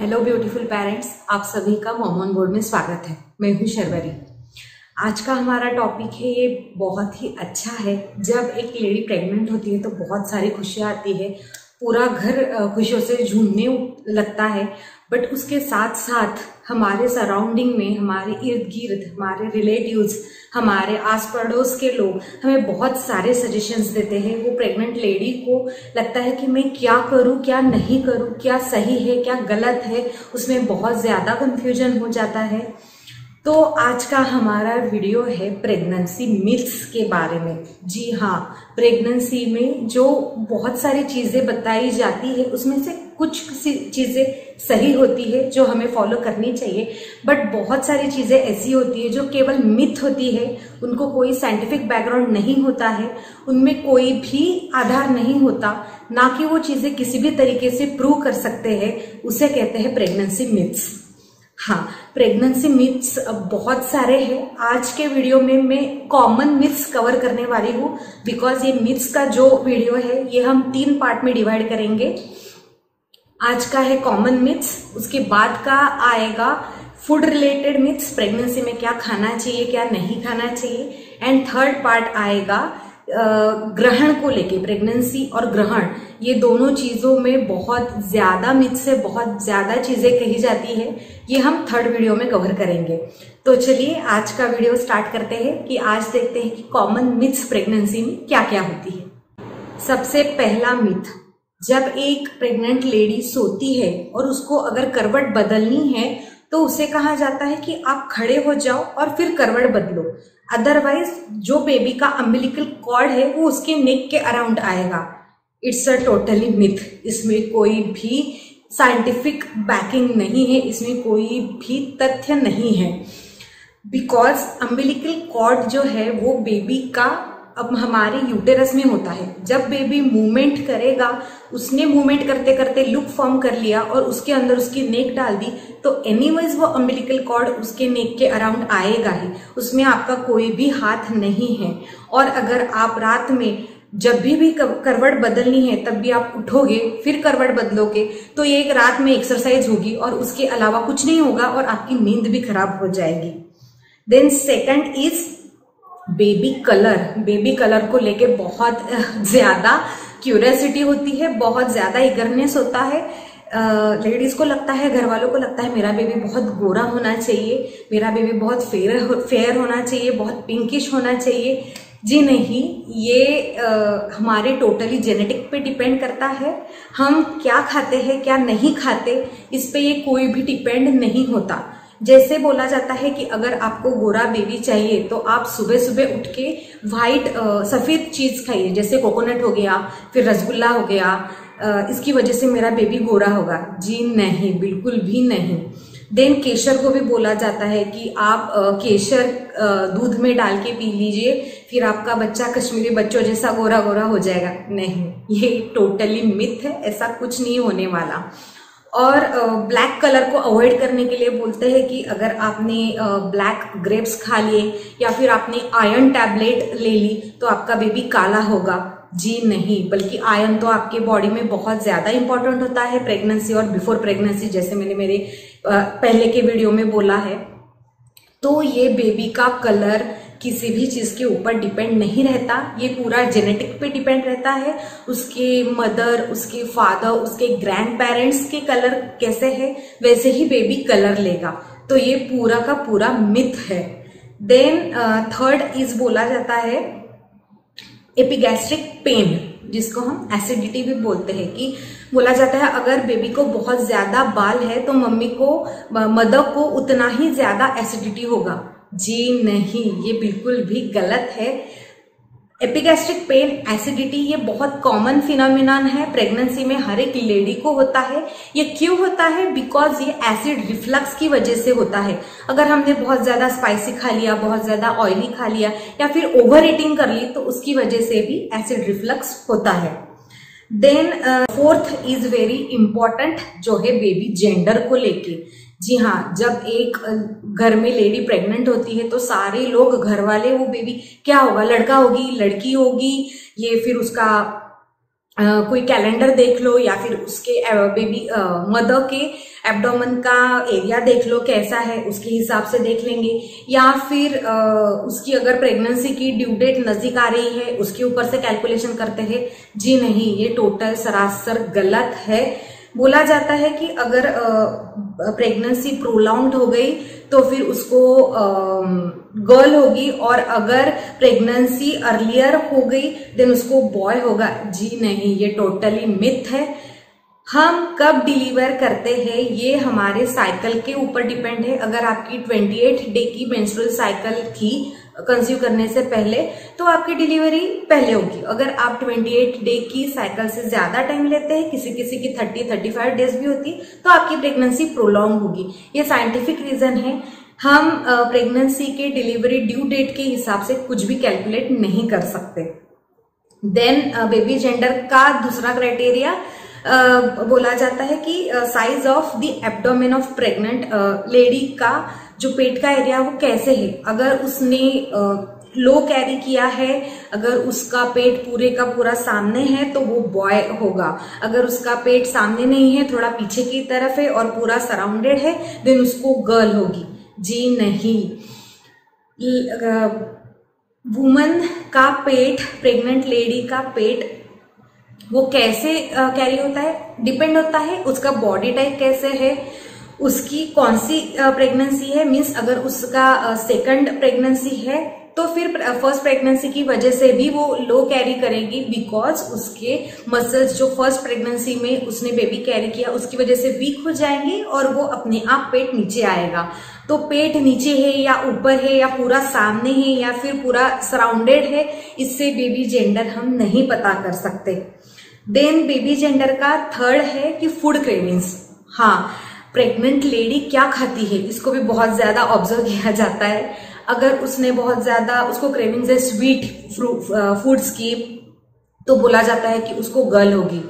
Hello beautiful parents, आप सभी का मॉम ऑन बोर्ड में स्वागत है। मैं हूँ शर्वरी। आज का हमारा टॉपिक है, ये बहुत ही अच्छा है। जब एक लेडी प्रेग्नेंट होती है तो बहुत सारी खुशियाँ आती है, पूरा घर खुशियों से झूमने लगता है, बट उसके साथ साथ हमारे सराउंडिंग में, हमारे इर्द गिर्द, हमारे रिलेटिव्स, हमारे आस पड़ोस के लोग हमें बहुत सारे सजेशंस देते हैं। वो प्रेग्नेंट लेडी को लगता है कि मैं क्या करूं, क्या नहीं करूं, क्या सही है, क्या गलत है, उसमें बहुत ज़्यादा कंफ्यूजन हो जाता है। तो आज का हमारा वीडियो है प्रेगनेंसी मिथ्स के बारे में। जी हाँ, प्रेगनेंसी में जो बहुत सारी चीज़ें बताई जाती है उसमें से कुछ चीज़ें सही होती है जो हमें फॉलो करनी चाहिए, बट बहुत सारी चीज़ें ऐसी होती है जो केवल मिथ होती है, उनको कोई साइंटिफिक बैकग्राउंड नहीं होता है, उनमें कोई भी आधार नहीं होता, ना कि वो चीज़ें किसी भी तरीके से प्रूव कर सकते हैं। उसे कहते हैं प्रेगनेंसी मिथ्स। हाँ, प्रेगनेंसी मिथ्स बहुत सारे हैं। आज के वीडियो में मैं कॉमन मिथ्स कवर करने वाली हूँ, बिकॉज ये मिथ्स का जो वीडियो है ये हम 3 पार्ट में डिवाइड करेंगे। आज का है कॉमन मिथ्स, उसके बाद का आएगा फूड रिलेटेड मिथ्स, प्रेगनेंसी में क्या खाना चाहिए, क्या नहीं खाना चाहिए, एंड थर्ड पार्ट आएगा ग्रहण को लेके। प्रेगनेंसी और ग्रहण, ये दोनों चीज़ों में बहुत ज़्यादा मिथ्स से बहुत ज़्यादा चीज़ें कही जाती है, ये हम थर्ड वीडियो में कवर करेंगे। तो चलिए आज का वीडियो स्टार्ट करते हैं कि आज देखते हैं कि कॉमन मिथ्स प्रेगनेंसी में क्या क्या होती है। सबसे पहला मिथ, जब एक प्रेग्नेंट लेडी सोती है और उसको अगर करवट बदलनी है तो उसे कहा जाता है कि आप खड़े हो जाओ और फिर करवट बदलो, अदरवाइज जो बेबी का अम्बिलिकल कॉर्ड है वो उसके नेक के अराउंड आएगा। It's a totally myth. इसमें कोई भी साइंटिफिक बैकिंग नहीं है, इसमें कोई भी तथ्य नहीं है, बिकॉज अम्बिलिकल कॉर्ड जो है वो बेबी का अब हमारे यूटेरस में होता है। जब बेबी मूवमेंट करेगा, उसने मूवमेंट करते करते लूप फॉर्म कर लिया और उसके अंदर उसकी नेक डाल दी, तो एनीवेज वो अम्बिलिकल कॉर्ड उसके नेक के अराउंड आएगा ही, उसमें आपका कोई भी हाथ नहीं है। और अगर आप रात में जब भी करवट बदलनी है तब भी आप उठोगे फिर करवट बदलोगे, तो ये एक रात में एक्सरसाइज होगी और उसके अलावा कुछ नहीं होगा और आपकी नींद भी खराब हो जाएगी। Then second is baby colour. Baby colour को लेके बहुत ज़्यादा क्यूरियोसिटी होती है, बहुत ज़्यादा ईगरनेस होता है। लेडीज़ को लगता है, घर वालों को लगता है मेरा बेबी बहुत गोरा होना चाहिए, मेरा बेबी बहुत फेयर होना चाहिए, बहुत पिंकिश होना चाहिए। जी नहीं, ये हमारे टोटली जेनेटिक पे डिपेंड करता है। हम क्या खाते हैं, क्या नहीं खाते, इस पे ये कोई भी डिपेंड नहीं होता। जैसे बोला जाता है कि अगर आपको गोरा बेबी चाहिए तो आप सुबह सुबह उठ के वाइट सफ़ेद चीज़ खाइए, जैसे कोकोनट हो गया, फिर रसगुल्ला हो गया, इसकी वजह से मेरा बेबी गोरा होगा। जी नहीं, बिल्कुल भी नहीं। देन केसर को भी बोला जाता है कि आप केसर दूध में डाल के पी लीजिए, फिर आपका बच्चा कश्मीरी बच्चों जैसा गोरा गोरा हो जाएगा। नहीं, ये टोटली मिथ है, ऐसा कुछ नहीं होने वाला। और ब्लैक कलर को अवॉइड करने के लिए बोलते हैं कि अगर आपने ब्लैक ग्रेप्स खा लिए या फिर आपने आयरन टैबलेट ले ली तो आपका बेबी काला होगा। जी नहीं, बल्कि आयरन तो आपके बॉडी में बहुत ज़्यादा इम्पॉर्टेंट होता है प्रेगनेंसी और बिफोर प्रेगनेंसी, जैसे मैंने मेरे पहले के वीडियो में बोला है। तो ये बेबी का कलर किसी भी चीज़ के ऊपर डिपेंड नहीं रहता, ये पूरा जेनेटिक पे डिपेंड रहता है। उसके मदर, उसके फादर, उसके ग्रैंड पेरेंट्स के कलर कैसे है वैसे ही बेबी कलर लेगा। तो ये पूरा का पूरा मिथ है। देन थर्ड इज बोला जाता है एपिगैस्ट्रिक पेन, जिसको हम एसिडिटी भी बोलते हैं। कि बोला जाता है अगर बेबी को बहुत ज़्यादा बाल है तो मम्मी को, मदर को उतना ही ज़्यादा एसिडिटी होगा। जी नहीं, ये बिल्कुल भी गलत है। एपिगैस्ट्रिक पेन, एसिडिटी, ये बहुत कॉमन फिनोमिनन है, प्रेगनेंसी में हर एक लेडी को होता है। ये क्यों होता है? बिकॉज ये एसिड रिफ्लक्स की वजह से होता है। अगर हमने बहुत ज़्यादा स्पाइसी खा लिया, बहुत ज़्यादा ऑयली खा लिया, या फिर ओवर ईटिंग कर ली, तो उसकी वजह से भी एसिड रिफ्लक्स होता है। Then fourth is very important, जो है बेबी जेंडर को लेके। जी हाँ, जब एक घर में लेडी प्रेग्नेंट होती है तो सारे लोग, घर वाले, वो बेबी क्या होगा, लड़का होगी, लड़की होगी, ये फिर उसका कोई कैलेंडर देख लो या फिर उसके बेबी मदर के एब्डोमेन का एरिया देख लो कैसा है, उसके हिसाब से देख लेंगे। या फिर उसकी अगर प्रेगनेंसी की ड्यू डेट नजदीक आ रही है उसके ऊपर से कैलकुलेशन करते हैं। जी नहीं, ये टोटल सरासर गलत है। बोला जाता है कि अगर प्रेगनेंसी प्रोलॉन्ग हो गई तो फिर उसको गर्ल होगी, और अगर प्रेगनेंसी अर्लियर हो गई देन उसको बॉय होगा। जी नहीं, ये टोटली मिथ है। हम कब डिलीवर करते हैं ये हमारे साइकिल के ऊपर डिपेंड है। अगर आपकी 28 डे की मेंस्ट्रुअल साइकिल थी कंसीव करने से पहले तो आपकी डिलीवरी पहले होगी। अगर आप 28 डे की साइकिल से ज्यादा टाइम लेते हैं, किसी किसी की 30-35 डेज भी होती, तो आपकी प्रेगनेंसी प्रोलॉन्ग होगी। ये साइंटिफिक रीजन है। हम प्रेगनेंसी के डिलीवरी ड्यू डेट के हिसाब से कुछ भी कैलकुलेट नहीं कर सकते। देन बेबी जेंडर का दूसरा क्राइटेरिया बोला जाता है कि size of the abdomen of pregnant lady का जो पेट का एरिया वो कैसे है। अगर उसने लो कैरी किया है, अगर उसका पेट पूरे का पूरा सामने है तो वो बॉय होगा। अगर उसका पेट सामने नहीं है, थोड़ा पीछे की तरफ है और पूरा सराउंडेड है, देन उसको गर्ल होगी। जी नहीं, वुमन का पेट, प्रेग्नेंट लेडी का पेट वो कैसे कैरी होता है डिपेंड होता है उसका बॉडी टाइप कैसे है, उसकी कौन सी प्रेगनेंसी है। मीन्स अगर उसका सेकंड प्रेगनेंसी है तो फिर फर्स्ट प्रेगनेंसी की वजह से भी वो लो कैरी करेगी, बिकॉज उसके मसल्स जो फर्स्ट प्रेगनेंसी में उसने बेबी कैरी किया उसकी वजह से वीक हो जाएंगे और वो अपने आप पेट नीचे आएगा। तो पेट नीचे है या ऊपर है या पूरा सामने है या फिर पूरा सराउंडेड है, इससे बेबी जेंडर हम नहीं पता कर सकते। देन बेबी जेंडर का थर्ड है कि फूड क्रेविंग्स। हाँ, प्रेग्नेंट लेडी क्या खाती है इसको भी बहुत ज्यादा ऑब्जर्व किया जाता है। अगर उसने बहुत ज्यादा उसको क्रेविंग्स है स्वीट फूड्स की तो बोला जाता है कि उसको गर्ल होगी।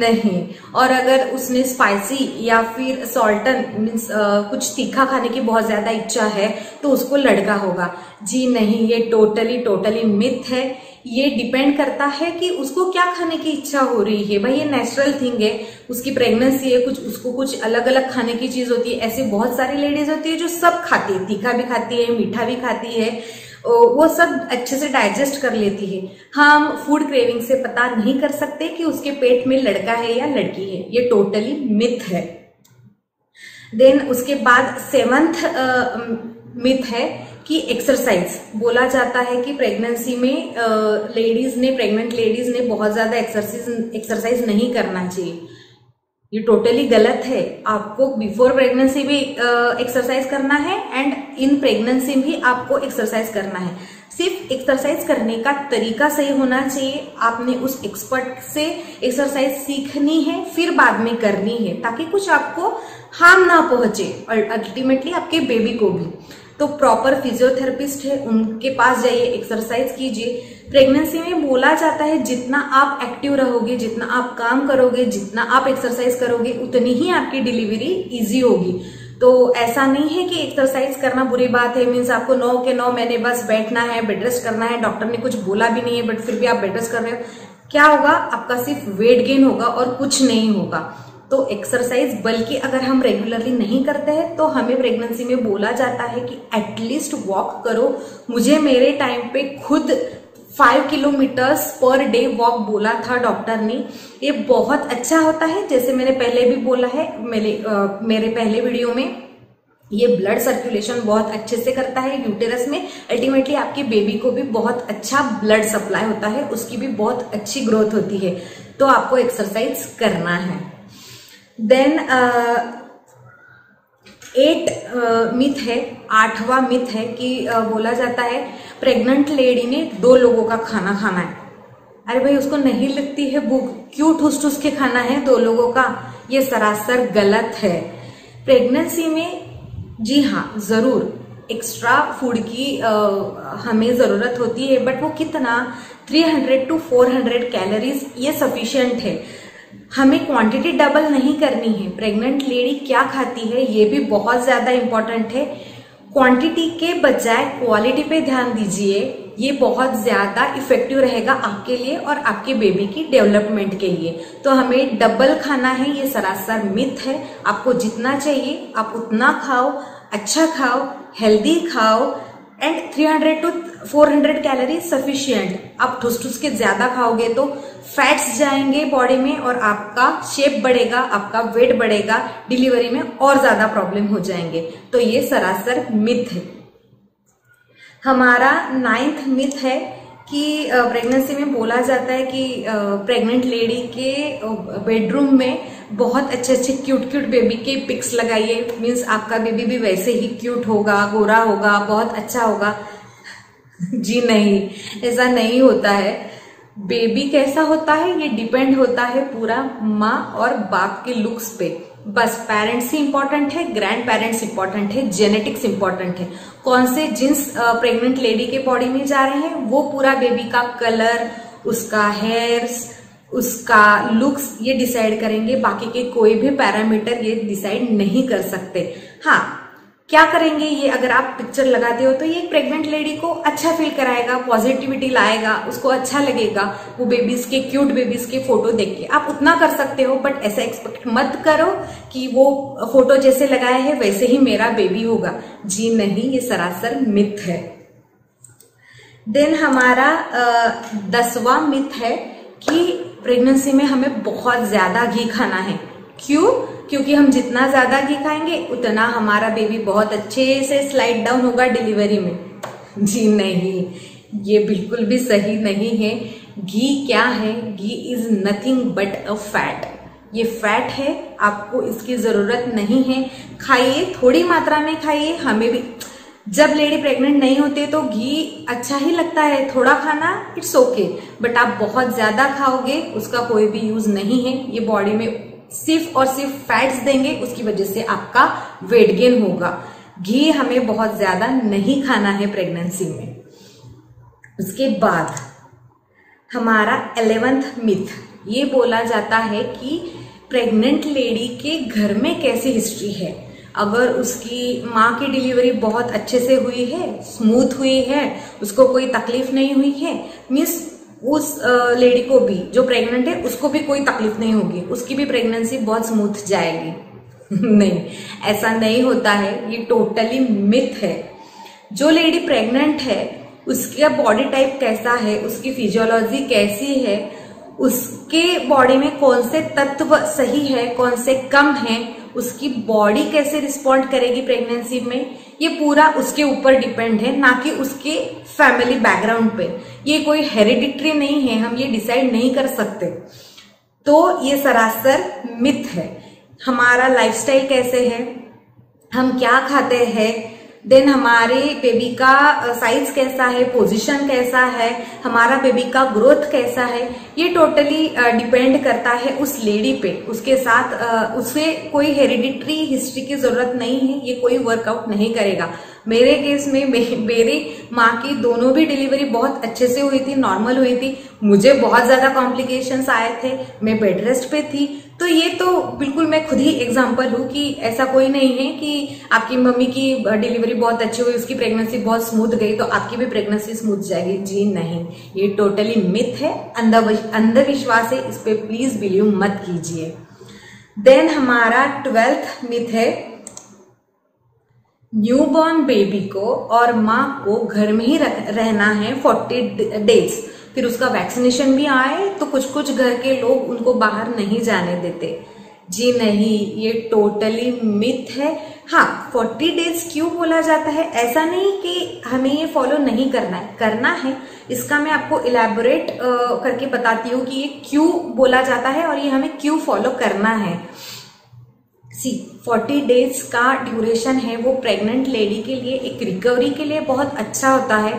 नहीं, और अगर उसने स्पाइसी या फिर सॉल्टन मीन्स कुछ तीखा खाने की बहुत ज्यादा इच्छा है तो उसको लड़का होगा। जी नहीं, ये टोटली मिथ है। ये डिपेंड करता है कि उसको क्या खाने की इच्छा हो रही है। भाई ये नेचुरल थिंग है, उसकी प्रेगनेंसी है, कुछ उसको कुछ अलग अलग खाने की चीज होती है। ऐसे बहुत सारी लेडीज होती है जो सब खाती है, तीखा भी खाती है, मीठा भी खाती है, वो सब अच्छे से डाइजेस्ट कर लेती है। हम फूड क्रेविंग से पता नहीं कर सकते कि उसके पेट में लड़का है या लड़की है। ये टोटली मिथ है। देन उसके बाद सेवंथ मिथ है कि एक्सरसाइज। बोला जाता है कि प्रेगनेंसी में प्रेग्नेंट लेडीज ने बहुत ज्यादा एक्सरसाइज नहीं करना चाहिए। ये टोटली गलत है। आपको बिफोर प्रेगनेंसी भी एक्सरसाइज करना है एंड इन प्रेगनेंसी भी आपको एक्सरसाइज करना है। सिर्फ एक्सरसाइज करने का तरीका सही होना चाहिए। आपने उस एक्सपर्ट से एक्सरसाइज सीखनी है फिर बाद में करनी है, ताकि कुछ आपको हार्म ना पहुंचे और अल्टीमेटली आपके बेबी को भी। तो प्रॉपर फिजियोथेरापिस्ट है, उनके पास जाइए, एक्सरसाइज कीजिए। प्रेगनेंसी में बोला जाता है जितना आप एक्टिव रहोगे, जितना आप काम करोगे, जितना आप एक्सरसाइज करोगे, उतनी ही आपकी डिलीवरी इजी होगी। तो ऐसा नहीं है कि एक्सरसाइज करना बुरी बात है। मीन्स आपको 9 के 9 महीने बस बैठना है, बेड रेस्ट करना है, डॉक्टर ने कुछ बोला भी नहीं है बट फिर भी आप बेड रेस्ट कर रहे हो। क्या होगा? आपका सिर्फ वेट गेन होगा और कुछ नहीं होगा। तो एक्सरसाइज बल्कि अगर हम रेगुलरली नहीं करते हैं तो हमें प्रेगनेंसी में बोला जाता है कि एटलीस्ट वॉक करो। मुझे मेरे टाइम पे खुद 5 किलोमीटर्स पर डे वॉक बोला था डॉक्टर ने। ये बहुत अच्छा होता है। जैसे मैंने पहले भी बोला है, मेरे पहले वीडियो में, ये ब्लड सर्कुलेशन बहुत अच्छे से करता है यूटेरस में। अल्टीमेटली आपके बेबी को भी बहुत अच्छा ब्लड सप्लाई होता है, उसकी भी बहुत अच्छी ग्रोथ होती है। तो आपको एक्सरसाइज करना है। देन 8 मिथ है, 8वां मिथ है कि बोला जाता है प्रेग्नेंट लेडी ने 2 लोगों का खाना खाना है। अरे भाई, उसको नहीं लगती है भूख, क्यों ठूस ठूस के खाना है 2 लोगों का? ये सरासर गलत है। प्रेगनेंसी में जी हाँ जरूर एक्स्ट्रा फूड की हमें जरूरत होती है, बट वो कितना 300 to 400 कैलोरीज ये सफिशियंट है। हमें क्वांटिटी डबल नहीं करनी है। प्रेग्नेंट लेडी क्या खाती है ये भी बहुत ज्यादा इम्पोर्टेंट है। क्वांटिटी के बजाय क्वालिटी पे ध्यान दीजिए। ये बहुत ज्यादा इफेक्टिव रहेगा आपके लिए और आपके बेबी की डेवलपमेंट के लिए। तो हमें डबल खाना है ये सरासर मिथ है। आपको जितना चाहिए आप उतना खाओ, अच्छा खाओ, हेल्दी खाओ एंड 300 to 400 कैलोरी सफिशियंट। आप ठूस के ज्यादा खाओगे तो फैट्स जाएंगे बॉडी में और आपका शेप बढ़ेगा, आपका वेट बढ़ेगा, डिलीवरी में और ज्यादा प्रॉब्लम हो जाएंगे। तो ये सरासर मिथ है। हमारा 9th मिथ है कि प्रेगनेंसी में बोला जाता है कि प्रेग्नेंट लेडी के बेडरूम में बहुत अच्छे अच्छे क्यूट क्यूट बेबी के पिक्स लगाइए। मीन्स आपका बेबी भी वैसे ही क्यूट होगा, गोरा होगा, बहुत अच्छा होगा। जी नहीं, ऐसा नहीं होता है। बेबी कैसा होता है ये डिपेंड होता है पूरा माँ और बाप के लुक्स पे। बस पेरेंट्स ही इम्पोर्टेंट है, ग्रैंड पेरेंट्स इम्पोर्टेंट है, जेनेटिक्स इम्पोर्टेंट है। कौन से जीन्स प्रेग्नेंट लेडी के बॉडी में जा रहे हैं वो पूरा बेबी का कलर, उसका हेयर्स, उसका लुक्स ये डिसाइड करेंगे। बाकी के कोई भी पैरामीटर ये डिसाइड नहीं कर सकते। हाँ, क्या करेंगे ये अगर आप पिक्चर लगाते हो तो ये प्रेग्नेंट लेडी को अच्छा फील कराएगा, पॉजिटिविटी लाएगा, उसको अच्छा लगेगा वो बेबीज के, क्यूट बेबीज के फोटो देख के। आप उतना कर सकते हो, बट ऐसा एक्सपेक्ट मत करो कि वो फोटो जैसे लगाया है वैसे ही मेरा बेबी होगा। जी नहीं, ये सरासर मिथ है। देन हमारा 10वां मिथ है कि प्रेग्नेंसी में हमें बहुत ज्यादा घी खाना है। क्यों? क्योंकि हम जितना ज्यादा घी खाएंगे उतना हमारा बेबी बहुत अच्छे से स्लाइड डाउन होगा डिलीवरी में। जी नहीं, ये बिल्कुल भी सही नहीं है। घी क्या है? Ghee is nothing but a fat. ये फैट है, आपको इसकी जरूरत नहीं है। खाइए, थोड़ी मात्रा में खाइए। हमें भी जब लेडी प्रेग्नेंट नहीं होते तो घी अच्छा ही लगता है, थोड़ा खाना इट्स ओके, बट आप बहुत ज्यादा खाओगे उसका कोई भी यूज नहीं है। ये बॉडी में सिर्फ और सिर्फ फैट्स देंगे, उसकी वजह से आपका वेट गेन होगा। घी हमें बहुत ज्यादा नहीं खाना है प्रेगनेंसी में। उसके बाद हमारा 11th मिथ, ये बोला जाता है कि प्रेग्नेंट लेडी के घर में कैसी हिस्ट्री है। अगर उसकी माँ की डिलीवरी बहुत अच्छे से हुई है, स्मूथ हुई है, उसको कोई तकलीफ नहीं हुई है, मीन्स उस लेडी को भी जो प्रेग्नेंट है उसको भी कोई तकलीफ नहीं होगी, उसकी भी प्रेगनेंसी बहुत स्मूथ जाएगी। नहीं, ऐसा नहीं होता है। ये टोटली मिथ है। जो लेडी प्रेग्नेंट है उसका बॉडी टाइप कैसा है, उसकी फिजियोलॉजी कैसी है, उसके बॉडी में कौन से तत्व सही है, कौन से कम है, उसकी बॉडी कैसे रिस्पॉन्ड करेगी प्रेगनेंसी में, ये पूरा उसके ऊपर डिपेंड है, ना कि उसके फैमिली बैकग्राउंड पे। ये कोई हेरिडिटरी नहीं है, हम ये डिसाइड नहीं कर सकते। तो ये सरासर मिथ है। हमारा लाइफस्टाइल कैसे है, हम क्या खाते हैं, देन हमारे बेबी का साइज कैसा है, पोजीशन कैसा है, हमारा बेबी का ग्रोथ कैसा है, ये टोटली डिपेंड करता है उस लेडी पे। उसके साथ उसे कोई हेरिडिटरी हिस्ट्री की जरूरत नहीं है, ये कोई वर्कआउट नहीं करेगा। मेरे केस में मेरी माँ की दोनों भी डिलीवरी बहुत अच्छे से हुई थी, नॉर्मल हुई थी। मुझे बहुत ज्यादा कॉम्प्लिकेशंस आए थे, मैं बेड रेस्ट पे थी। तो ये तो बिल्कुल मैं खुद ही एग्जांपल हूँ कि ऐसा कोई नहीं है कि आपकी मम्मी की डिलीवरी बहुत अच्छी हुई, उसकी प्रेगनेंसी बहुत स्मूथ गई तो आपकी भी प्रेगनेंसी स्मूथ जाएगी। जी नहीं, ये टोटली मिथ है, अंधविश्वास है। इस पे प्लीज बिलीव मत कीजिए। देन हमारा 12th मिथ है, न्यूबॉर्न बेबी को और माँ को घर में ही रहना है 40 days, फिर उसका वैक्सीनेशन भी आए तो कुछ कुछ घर के लोग उनको बाहर नहीं जाने देते। जी नहीं, ये टोटली मिथ है। हाँ, 40 days क्यों बोला जाता है? ऐसा नहीं कि हमें ये फॉलो नहीं करना है, करना है। इसका मैं आपको इलैबोरेट करके बताती हूँ कि ये क्यों बोला जाता है और ये हमें क्यों फॉलो करना है। सी 40 days का ड्यूरेशन है वो प्रेग्नेंट लेडी के लिए एक रिकवरी के लिए बहुत अच्छा होता है।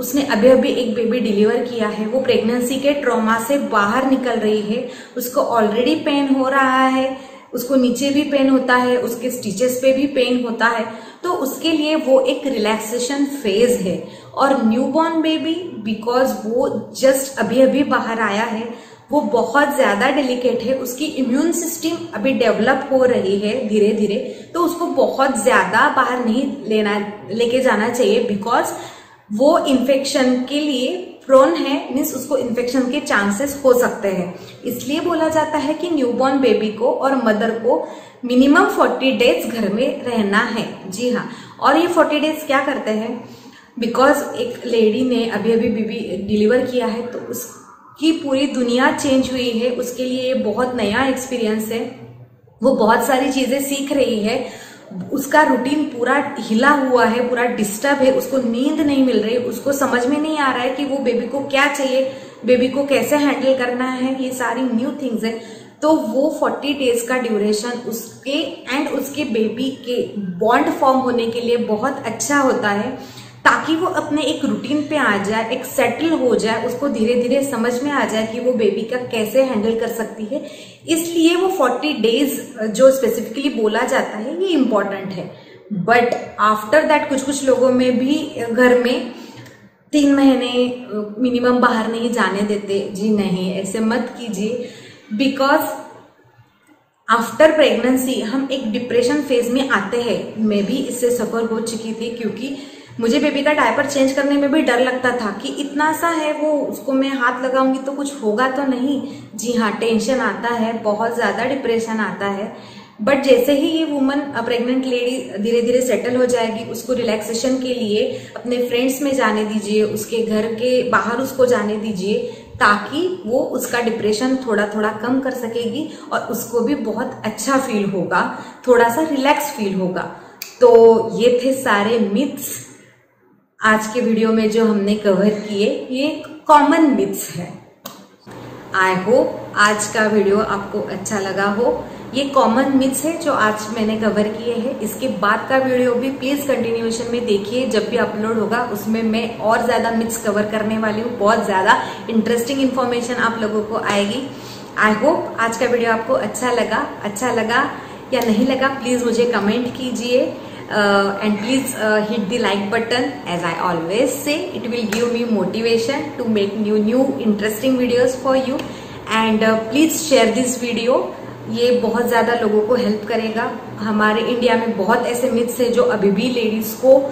उसने अभी अभी एक बेबी डिलीवर किया है, वो प्रेगनेंसी के ट्रॉमा से बाहर निकल रही है, उसको ऑलरेडी पेन हो रहा है, उसको नीचे भी पेन होता है, उसके स्टिचेस पे भी पेन होता है, तो उसके लिए वो एक रिलैक्सेशन फेज है। और न्यूबॉर्न बेबी बिकॉज वो जस्ट अभी अभी बाहर आया है, वो बहुत ज्यादा डेलिकेट है, उसकी इम्यून सिस्टम अभी डेवलप हो रही है धीरे धीरे, तो उसको बहुत ज्यादा बाहर नहीं लेके जाना चाहिए। बिकॉज वो इन्फेक्शन के लिए प्रोन है, मीन्स उसको इन्फेक्शन के चांसेस हो सकते हैं। इसलिए बोला जाता है कि न्यूबॉर्न बेबी को और मदर को मिनिमम 40 डेज घर में रहना है। जी हाँ, और ये 40 डेज क्या करते हैं, बिकॉज एक लेडी ने अभी अभी बेबी डिलीवर किया है तो उसकी पूरी दुनिया चेंज हुई है, उसके लिए ये बहुत नया एक्सपीरियंस है, वो बहुत सारी चीजें सीख रही है, उसका रूटीन पूरा हिला हुआ है, पूरा डिस्टर्ब है, उसको नींद नहीं मिल रही, उसको समझ में नहीं आ रहा है कि वो बेबी को क्या चाहिए, बेबी को कैसे हैंडल करना है, ये सारी न्यू थिंग्स है। तो वो 40 डेज का ड्यूरेशन उसके एंड उसके बेबी के बॉन्ड फॉर्म होने के लिए बहुत अच्छा होता है, ताकि वो अपने एक रूटीन पे आ जाए, एक सेटल हो जाए, उसको धीरे धीरे समझ में आ जाए कि वो बेबी का कैसे हैंडल कर सकती है। इसलिए वो 40 डेज जो स्पेसिफिकली बोला जाता है ये इम्पॉर्टेंट है। बट आफ्टर दैट कुछ कुछ लोगों में भी घर में 3 महीने मिनिमम बाहर नहीं जाने देते। जी नहीं, ऐसे मत कीजिए, बिकॉज आफ्टर प्रेगनेंसी हम एक डिप्रेशन फेज में आते हैं। मैं भी इससे सफर हो चुकी थी, क्योंकि मुझे बेबी का डायपर चेंज करने में भी डर लगता था कि इतना सा है वो, उसको मैं हाथ लगाऊंगी तो कुछ होगा तो नहीं। जी हाँ, टेंशन आता है, बहुत ज़्यादा डिप्रेशन आता है। बट जैसे ही ये वुमन प्रेग्नेंट लेडी धीरे धीरे सेटल हो जाएगी, उसको रिलैक्सेशन के लिए अपने फ्रेंड्स में जाने दीजिए, उसके घर के बाहर उसको जाने दीजिए, ताकि वो उसका डिप्रेशन थोड़ा थोड़ा कम कर सकेगी और उसको भी बहुत अच्छा फील होगा, थोड़ा सा रिलैक्स फील होगा। तो ये थे सारे मिथ्स आज के वीडियो में जो हमने कवर किए, ये कॉमन मिथ्स है। आई होप आज का वीडियो आपको अच्छा लगा हो। ये कॉमन मिथ्स है जो आज मैंने कवर किए हैं। इसके बाद का वीडियो भी प्लीज कंटिन्यूएशन में देखिए, जब भी अपलोड होगा उसमें मैं और ज्यादा मिथ्स कवर करने वाली हूँ, बहुत ज्यादा इंटरेस्टिंग इन्फॉर्मेशन आप लोगों को आएगी। आई होप आज का वीडियो आपको अच्छा लगा या नहीं लगा प्लीज मुझे कमेंट कीजिए, and please hit the like button. As I always say, it will give me motivation to make new interesting videos for you. And please share this video. ये बहुत ज़्यादा लोगों को हेल्प करेगा। हमारे इंडिया में बहुत ऐसे मिथ्स है जो अभी भी लेडीज़ को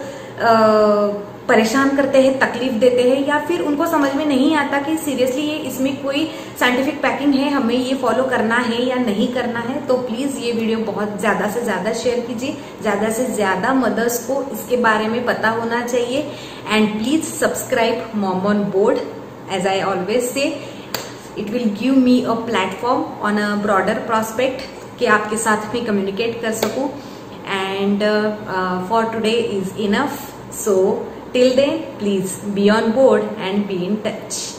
परेशान करते हैं, तकलीफ देते हैं, या फिर उनको समझ में नहीं आता कि सीरियसली ये इसमें कोई साइंटिफिक पैकिंग है, हमें ये फॉलो करना है या नहीं करना है। तो प्लीज़ ये वीडियो बहुत ज़्यादा से ज़्यादा शेयर कीजिए, ज़्यादा से ज़्यादा मदर्स को इसके बारे में पता होना चाहिए। And please subscribe mom on board. As I always say, it will give me a platform on a broader prospect कि आपके साथ में कम्युनिकेट कर सकूँ। And for today is enough, so till then, please be on board and be in touch.